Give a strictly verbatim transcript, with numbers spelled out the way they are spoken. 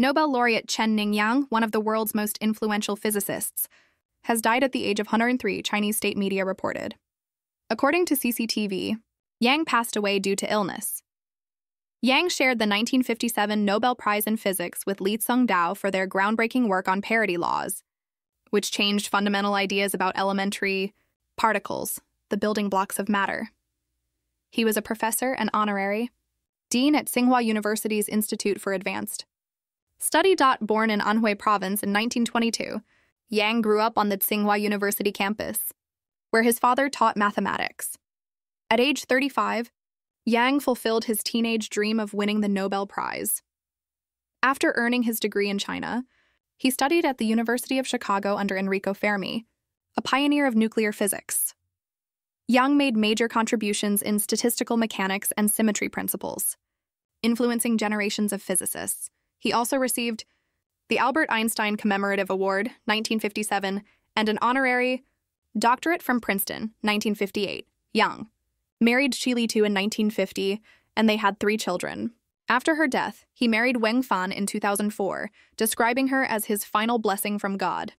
Nobel laureate Chen Ning Yang, one of the world's most influential physicists, has died at the age of one hundred three, Chinese state media reported. According to C C T V, Yang passed away due to illness. Yang shared the nineteen fifty-seven Nobel Prize in Physics with Lee Tsung-Dao for their groundbreaking work on parity laws, which changed fundamental ideas about elementary particles, the building blocks of matter. He was a professor and honorary dean at Tsinghua University's Institute for Advanced Study. Born in Anhui Province in nineteen twenty-two, Yang grew up on the Tsinghua University campus, where his father taught mathematics. At age thirty-five, Yang fulfilled his teenage dream of winning the Nobel Prize. After earning his degree in China, he studied at the University of Chicago under Enrico Fermi, a pioneer of nuclear physics. Yang made major contributions in statistical mechanics and symmetry principles, influencing generations of physicists. He also received the Albert Einstein Commemorative Award, nineteen fifty-seven, and an honorary doctorate from Princeton, nineteen fifty-eight. Yang married Qi Litu in nineteen fifty, and they had three children. After her death, he married Weng Fan in two thousand four, describing her as his final blessing from God.